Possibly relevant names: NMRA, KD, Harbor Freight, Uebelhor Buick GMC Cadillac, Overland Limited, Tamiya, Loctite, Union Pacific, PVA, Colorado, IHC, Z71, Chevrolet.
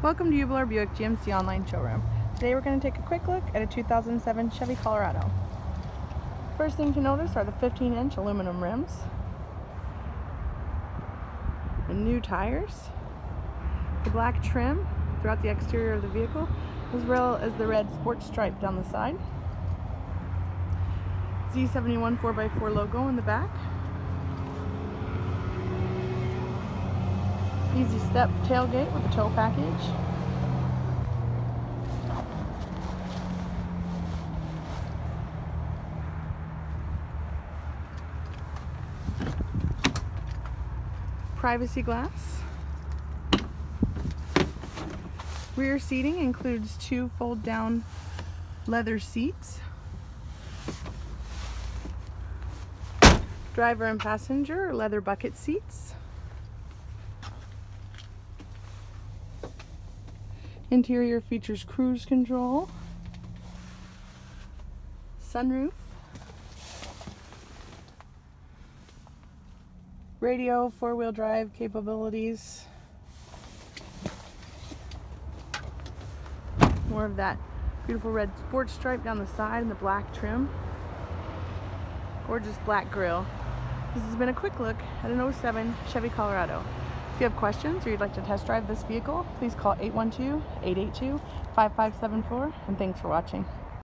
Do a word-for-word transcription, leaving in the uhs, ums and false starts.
Welcome to Uebelhor Buick G M C Online Showroom. Today we're going to take a quick look at a two thousand seven Chevy Colorado. First thing to notice are the fifteen inch aluminum rims, the new tires, the black trim throughout the exterior of the vehicle, as well as the red sports stripe down the side, Z seventy-one four by four logo in the back, easy step tailgate with a tow package, privacy glass. Rear seating includes two fold down leather seats. Driver and passenger leather bucket seats. Interior features cruise control, sunroof, radio, four-wheel drive capabilities. More of that beautiful red sports stripe down the side and the black trim. Gorgeous black grille. This has been a quick look at an oh seven Chevy Colorado. If you have questions or you'd like to test drive this vehicle, please call eight one two, eight eight two, five five seven four, and thanks for watching.